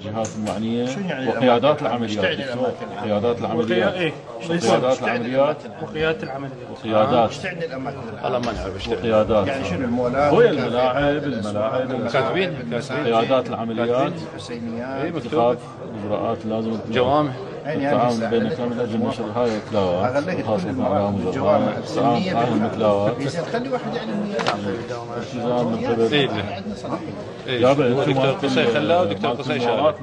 الجهات المعنيه وقيادات العمليات وقيادات العمليات وقيادات العمليات وقيادات العمليات تعني الاماكن والله ما نعرف ايش قيادات يعني شنو الملاعب الملاعب كاتبين قيادات العمليات حسينيات اتخاذ اجراءات لازم جوامع التعاون بينكم من اجل نشر هاي الكلاوات خاصه مع الجوامع السلميه بس خلي واحد يعلمني يا دكتور قصي خلاه ودكتور قصي شغله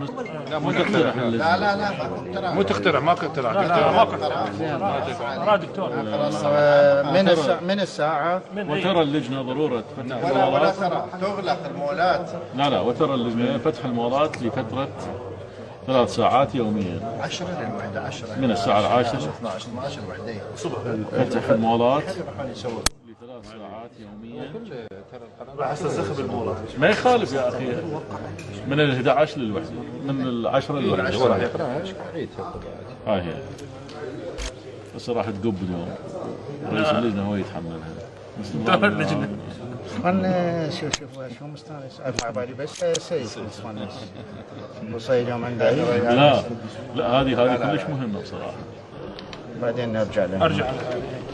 لا مو تقترح لا لا لا مو تقترح ماكو اقتراح ما دكتور من الساعه وترى اللجنه ضروره فتح المولات تغلق المولات لا لا وترى اللجنه فتح المولات لفتره 3 ساعات يوميا 10 للوحده 10 من الساعه 10 12 الوحده الصبح فتح المولات 3 ساعات يوميا ترى هسه زخم المولات ما يخالف يا اخي من ال 11 للوحده من ال 10 للوحده هو راح يقراها عيد هاي هي بس راح تقب اليوم رئيس اللجنه هو يتحملها ترى اللجنه انا شوف مستانس على بالي بس سيد مستانس وصايد يوم عنده لا لا هذه كلش مهمه بصراحه بعدين نرجع لها ارجع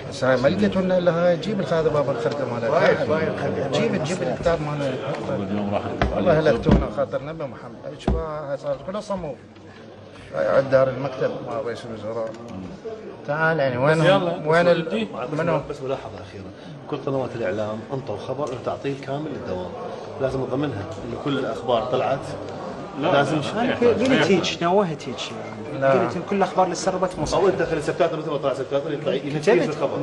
هسه ما لقيت لنا الا هاي جيب هذا باب الخرده مالها جيب الكتاب مالها اليوم راح والله هلكتونا خاطرنا بمحمد اشباه صارت كلها صموم عند دار المكتب مع رئيس الوزراء تعال يعني وين منو بس ملاحظه اخيره كل قنوات الاعلام انطوا خبر تعطيل كامل للدوام لازم نضمنها انه كل الاخبار طلعت لازم قلت هيك نوهت هيك قلت كل الاخبار اللي سربت مو صحيحه دخل السبتات مثل ما طلع السبتات يطلع ينفيذ الخبر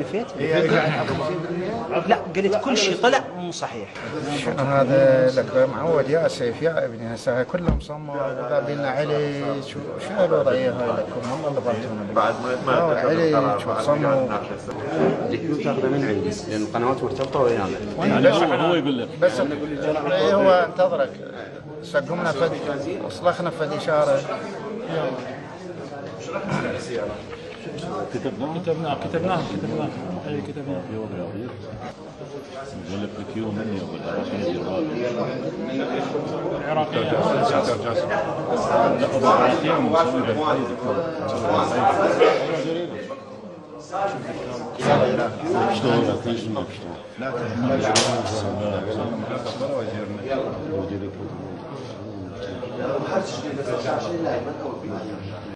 لا قلت كل شيء طلع مو صحيح شنو هذا لك معود يا سيف يا ابني هسه كلهم صموا وجايبين لنا علي شو الوضعيه هاي لكم والله اللي ضربتهم بعد ما علي صموا الكمبيوتر من عندي لان القنوات مرتبطه ويانا هو يقول لك بس انا اقول لك هو انتظرك سقمنا فد اصلخنا فد اشاره كتبناه اي كتبناه يقول لك كيو مني العراقي لا